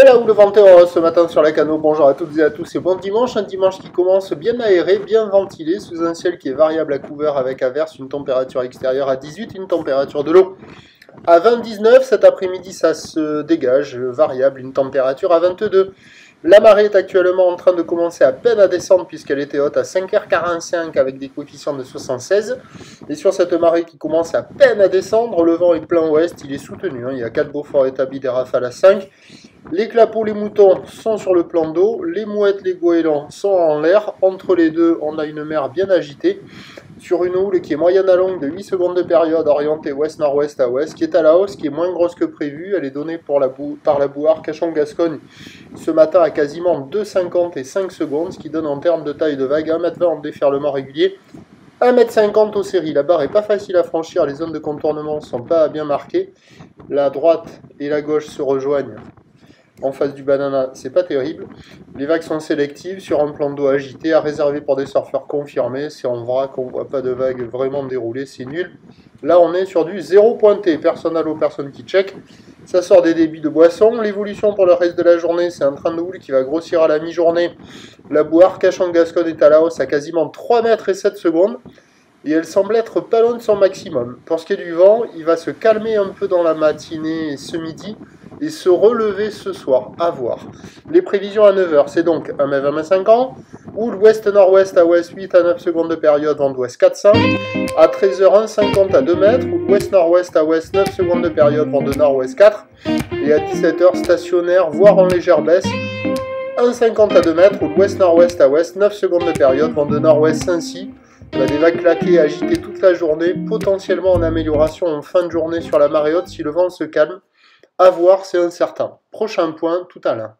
Et là où le vent ce matin sur la Cano, bonjour à toutes et à tous, c'est bon dimanche, un dimanche qui commence bien aéré, bien ventilé, sous un ciel qui est variable à couvert avec averse, une température extérieure à 18, une température de l'eau à 20-19, cet après-midi ça se dégage, variable, une température à 22. La marée est actuellement en train de commencer à peine à descendre puisqu'elle était haute à 5h45 avec des coefficients de 76. Et sur cette marée qui commence à peine à descendre, le vent est plein ouest, il est soutenu, hein, il y a 4 Beaufort établis, des rafales à 5. Les clapots, les moutons sont sur le plan d'eau, les mouettes, les goélands sont en l'air. Entre les deux, on a une mer bien agitée, sur une houle qui est moyenne à longue de 8 secondes de période, orientée ouest-nord-ouest à ouest, qui est à la hausse, qui est moins grosse que prévu. Elle est donnée par la boue Arcachon-Gascogne ce matin à quasiment 2,50 et 5 secondes, ce qui donne en termes de taille de vague 1,20 m en déferlement régulier, 1,50 m aux séries. La barre n'est pas facile à franchir, les zones de contournement ne sont pas bien marquées. La droite et la gauche se rejoignent. En face du banana, c'est pas terrible. Les vagues sont sélectives sur un plan d'eau agité à réserver pour des surfeurs confirmés. C'est en vrac qu'on voit pas de vagues vraiment déroulées, c'est nul. Là, on est sur du zéro pointé. Personne à l'eau, personne qui check. Ça sort des débits de boissons. L'évolution pour le reste de la journée, c'est un train de houle qui va grossir à la mi-journée. La boue Arcachon-Gascogne est à la hausse à quasiment 3,07 m. Et elle semble être pas loin de son maximum. Pour ce qui est du vent, il va se calmer un peu dans la matinée et ce midi, et se relever ce soir, à voir. Les prévisions à 9h, c'est donc 1,20 m, ou l'ouest-nord-ouest à ouest 8 à 9 secondes de période, vent d'ouest 4,5, à 13h 1,50 à 2 mètres, ou l'ouest-nord-ouest à ouest 9 secondes de période, vent de nord-ouest 4, et à 17h stationnaire, voire en légère baisse, 1,50 à 2 mètres, ou l'ouest-nord-ouest à ouest 9 secondes de période, vent de nord-ouest 5,6, des vagues claquées agitées toute la journée, potentiellement en amélioration en fin de journée sur la marée haute si le vent se calme. À voir, c'est incertain. Prochain point, tout à l'heure.